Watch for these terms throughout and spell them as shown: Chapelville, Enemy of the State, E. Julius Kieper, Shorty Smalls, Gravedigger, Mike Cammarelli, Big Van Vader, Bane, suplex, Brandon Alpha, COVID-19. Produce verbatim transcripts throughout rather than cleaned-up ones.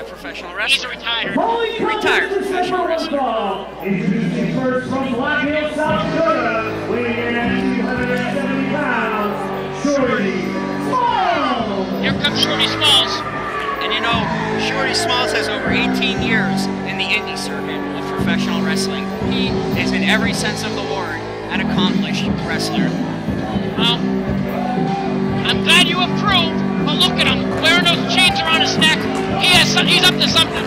a professional wrestler. He's a retired, retired professional wrestler. Introducing first from Black Hill, South Dakota, weighing in at two hundred seventy pounds, Shorty Smalls. Here comes Shorty Smalls. And you know, Shorty Smalls has over eighteen years in the indie circuit of professional wrestling. He is, in every sense of the word, an accomplished wrestler. Well, I'm glad you approved. But look at him, wearing those chains around his neck. He has some, he's up to something.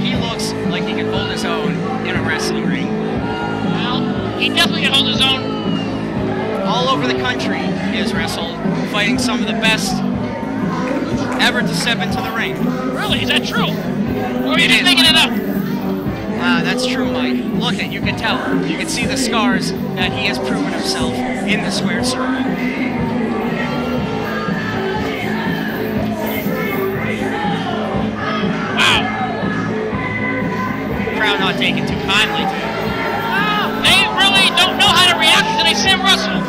He looks like he can hold his own in a wrestling ring. Well, he definitely can hold his own. All over the country, he has wrestled, fighting some of the best ever to step into the ring. Really? Is that true? Or are you just making it up? Wow, that's true, Mike. Look at, you can tell. You can see the scars that he has proven himself in the squared circle. Wow. Crowd not taking too kindly to it. Wow, they really don't know how to react to they Sam Russell.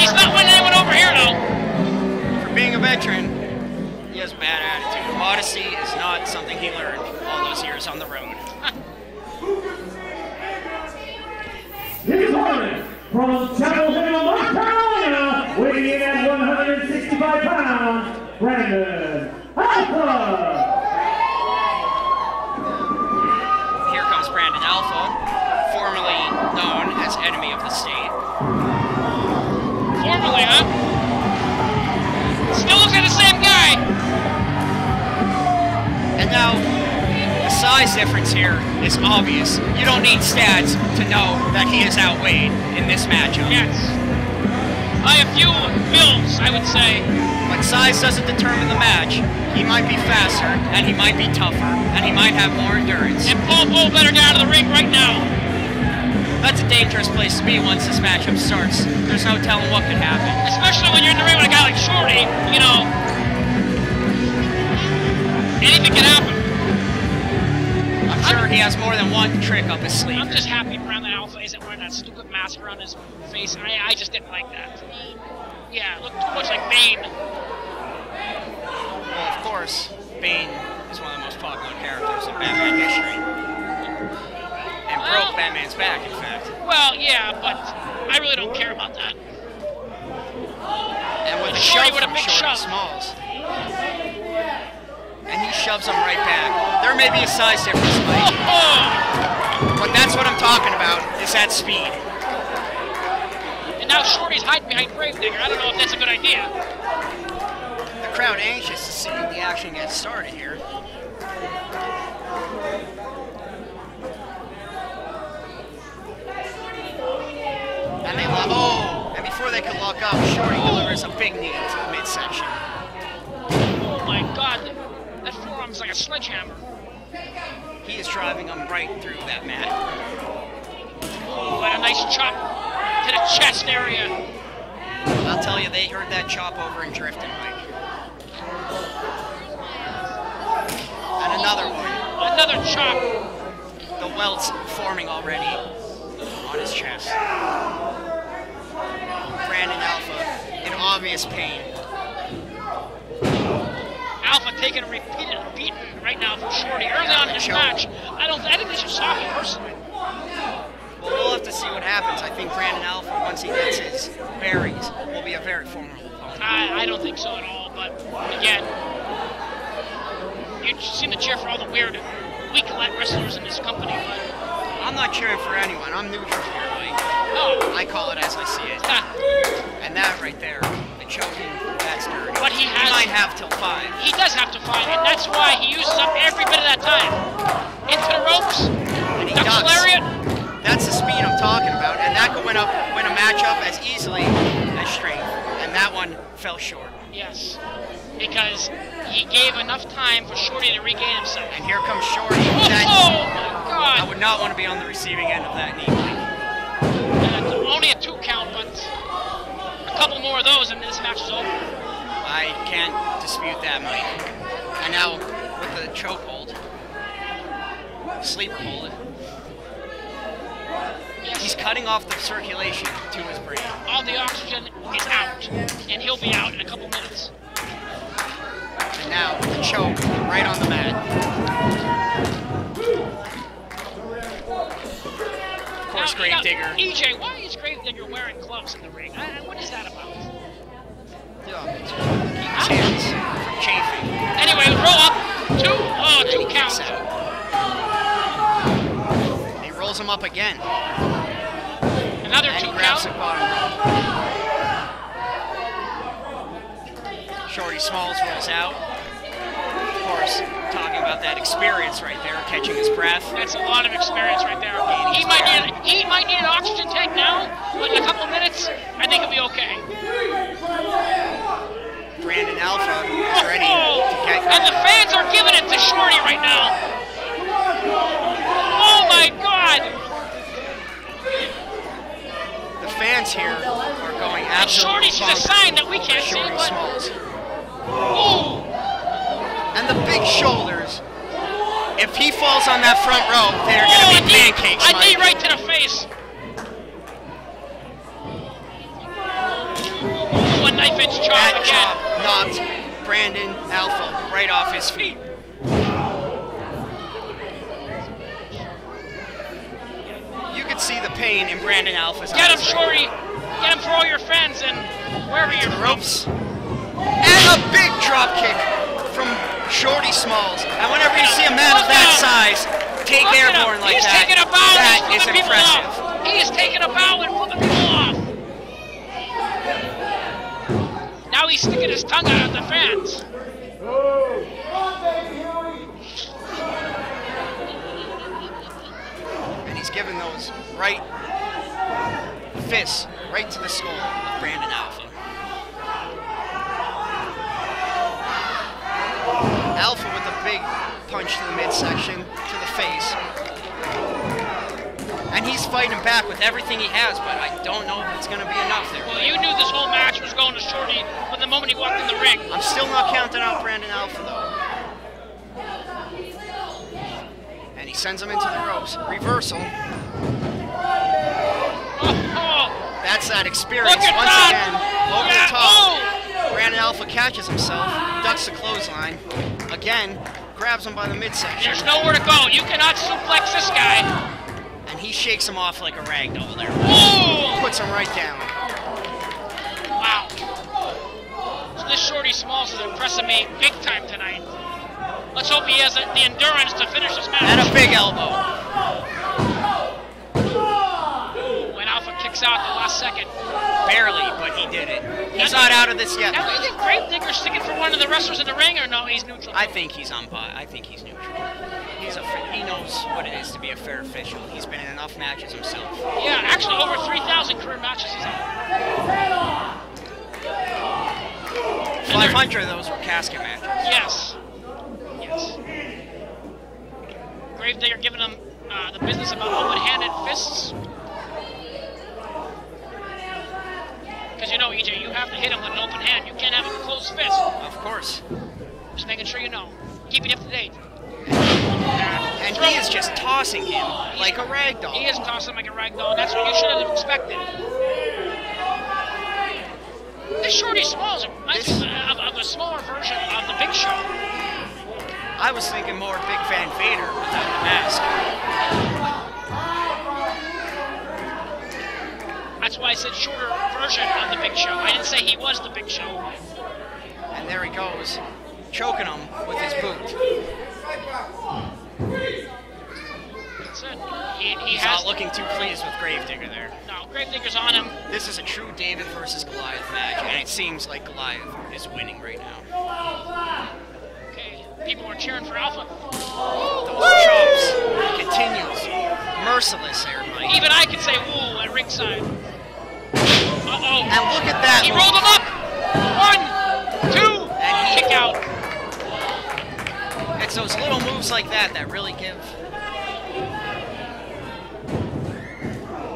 He's not winning anyone over here, though. For being a veteran, he has a bad attitude. Modesty is not something he learned all those years on the road. His opponent from Chapelville, North Carolina, weighing in at one hundred sixty-five pounds, Brandon Alpha. Here comes Brandon Alpha, formerly known as Enemy of the State. Formerly, huh? Still looks like the same guy. And now, the size difference here is obvious. You don't need stats to know that he is outweighed in this matchup. Yes. By a few mils, I would say. But size doesn't determine the match. He might be faster, and he might be tougher, and he might have more endurance. And Paul Bull better get out of the ring right now. That's a dangerous place to be once this matchup starts. There's no telling what could happen. Especially when you're in the ring with a guy like Shorty, you know. Anything can happen. I'm sure I'm, he has more than one trick up his sleeve. I'm just happy Brandon Alpha isn't wearing that stupid mask around his face. I, I just didn't like that. Yeah, it looked too much like Bane. Well, of course, Bane is one of the most popular characters in Batman history. And well, broke Batman's back, in fact. Well, yeah, but I really don't care about that. And with a shove from Shorty Smalls. And he shoves him right back. There may be a size difference, Mike. But that's what I'm talking about, is that speed. And now Shorty's hiding behind Gravedigger. I don't know if that's a good idea. The crowd anxious to see the action get started here. And they lock, oh, and before they can lock up, Shorty delivers a big knee to the midsection. Oh my God. That forearm's like a sledgehammer. He is driving him right through that mat. Oh, and a nice chop to the chest area. I'll tell you, they heard that chop over in drifting, Mike. And another one. Another chop. The welts forming already on his chest. Brandon Alpha in obvious pain. Alpha taking a repeated beating right now from Shorty early on in this match. I don't. I think they should stop him personally. Well, we'll have to see what happens. I think Brandon Alpha, once he gets his berries, will be a very formidable opponent. I, I don't think so at all. But again, you seem to cheer for all the weird, weak wrestlers in this company. But I'm not cheering for anyone. I'm neutral here, Mike. No, I call it as I see it. And that right there, the choking. But he has. He might have till five. He does have to five, and that's why he uses up every bit of that time. Into the ropes. And he ducks. Lariat. That's the speed I'm talking about, and that could win up, win a matchup as easily as strength. And that one fell short. Yes, because he gave enough time for Shorty to regain himself. And here comes Shorty. Oh, that, oh my God! I would not want to be on the receiving end of that knee. Uh, only a two count, but a couple more of those, and this match is over. I can't dispute that, Mike. And now, with the chokehold, sleeper hold, he's cutting off the circulation to his brain. All the oxygen is out, and he'll be out in a couple minutes. And now the choke right on the mat. Of course, Gravedigger. E J, why is Gravedigger wearing gloves in the ring? I, what is that about? Yeah, it's keep his hands from chafing. Anyway, roll up. Two, uh, two counts. He rolls him up again. Another and two counts. Shorty Smalls rolls out. Of course, talking about that experience right there, catching his breath. That's a lot of experience right there. He might need a, he might need an oxygen tank now, but in a couple of minutes, I think he'll be okay. Brandon Alpha is ready to get. And the fans are giving it to Shorty right now. Oh my God! The fans here are going absolutely. And Shorty's a sign that we can't see it. Oh! And the big shoulders. If he falls on that front row, they're oh, going to be I pancakes. I knee right to the face. One knife edge chop that again. Chop knocked Brandon Alpha right off his feet. You could see the pain in Brandon Alpha's eyes. Get him, Shorty. Get him for all your fans and wherever you're from. Ropes. And a big drop kick from Shorty Smalls. And whenever you see a man of that size take airborne like that, that is impressive. He is taking a bow and flipping people off. Now he's sticking his tongue out at the fans. And he's giving those right fists right to the skull of Brandon Alpha. Alpha with a big punch to the midsection, to the face. And he's fighting back with everything he has, but I don't know if it's going to be enough there. Well, you knew this whole match was going to Shorty from the moment he walked in the ring. I'm still not counting out Brandon Alpha, though. And he sends him into the ropes. Reversal. Oh. That's that experience. Once that. again, over yeah. the top. Oh. Brandon Alpha catches himself, ducks the clothesline. Again, grabs him by the midsection. There's nowhere to go. You cannot suplex this guy. And he shakes him off like a rag doll there. Whoa! Puts him right down. Wow. So this Shorty Smalls is impressing me big time tonight. Let's hope he has a, the endurance to finish this match. And a big elbow. When Alpha kicks out the last second. Barely, but he did it. He's now, not out of this yet. Now, do you think Gravedigger's sticking for one of the wrestlers in the ring, or no, he's neutral? I think he's on by. I think he's neutral. He's a, he knows what it is to be a fair official. He's been in enough matches himself. Yeah, actually over three thousand career matches he's had. five hundred of those were casket matches. Yes. Yes. Gravedigger giving him uh, the business about open-handed fists. Because you know, E J, you have to hit him with an open hand. You can't have a closed fist. Of course. Just making sure you know. Keeping up to date. And he is just tossing him like a rag doll. He is tossing him like a rag doll. That's what you should have expected. This Shorty Smalls reminds me of, of a smaller version of the Big Show. I was thinking more Big Van Vader without the mask. That's why I said shorter version of the Big Show. I didn't say he was the Big Show. And there he goes, choking him with his boot. That's it. He, he He's has not looking too pleased with Gravedigger there. No, Gravedigger's on him. This is a true David versus Goliath match, and it seems like Goliath is winning right now. Okay, people are cheering for Alpha. Those chops continues. Merciless there, Mike. Even I can say woo at ringside. Uh-oh. And look at that. He rolled him up. One, two, and kick out. It's those little moves like that that really give.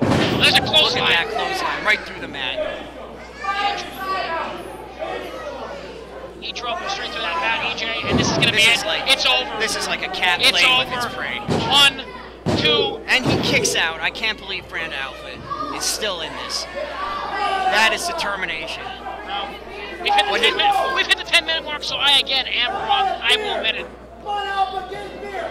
Well, there's a clothesline. Look at that clothesline right through the mat. He drove him straight through that mat, E J, and this is going to be it. Like, it's over. This is like a cat playing with its prey. One, two, And he kicks out. I can't believe Brandon Alpha is still in this. That is determination. Um, we've, hit the ten minute, we've hit the ten minute mark, so I again am wrong. I will admit it. Come on, Alpha, get his beer.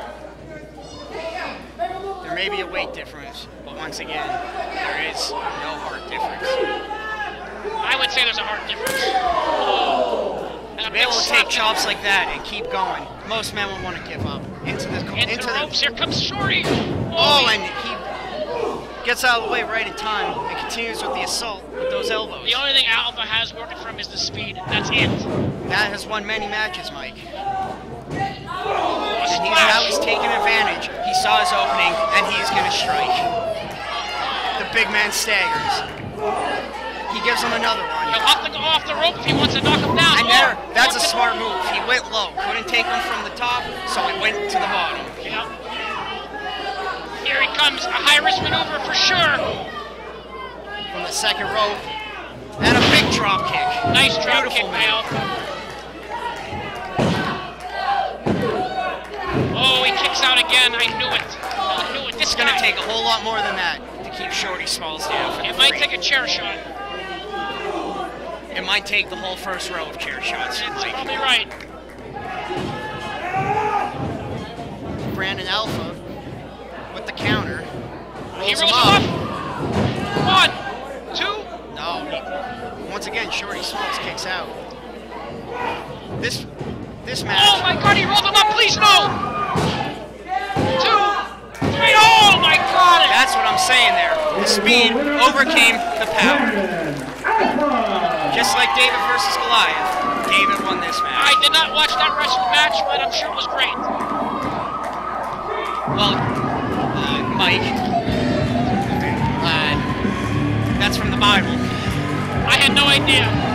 There may be a weight difference, but once again, there is no heart difference. I would say there's a hard difference. Oh. To be able to take chops like that and keep going, most men would want to give up. Into the, into into the ropes, the... here comes Shorty! Oh, oh, and he gets out of the way right in time and continues with the assault with those elbows. The only thing Alpha has working for him is the speed. That's it. That has won many matches, Mike. Oh, and he's, now he's taking advantage. He saw his opening, and he's going to strike. The big man staggers. He gives him another one. He'll have to go off the rope if he wants to knock him down. And oh, there, that's a smart move. He went low. Couldn't take him from the top, so he went to the bottom. Yeah. Here he comes. A high-risk maneuver for sure. From the second rope. And a big drop kick. Nice drop kick, Al. Oh, he kicks out again. I knew it. I knew it. This is going to take a whole lot more than that to keep Shorty Smalls down. It might take a chair shot. It might take the whole first row of chair shots. That's like, probably right. Brandon Alpha with the counter. Rolls he rolls him up. Him up. One, two. No. Once again, Shorty Smalls kicks out. This this match. Oh my God! He rolled him up. Please no. Two, three. Oh my God! That's what I'm saying there. The speed overcame the power. Just like David versus Goliath, David won this match. I did not watch that wrestling match, but I'm sure it was great. Well, uh, Mike, uh, that's from the Bible. I had no idea.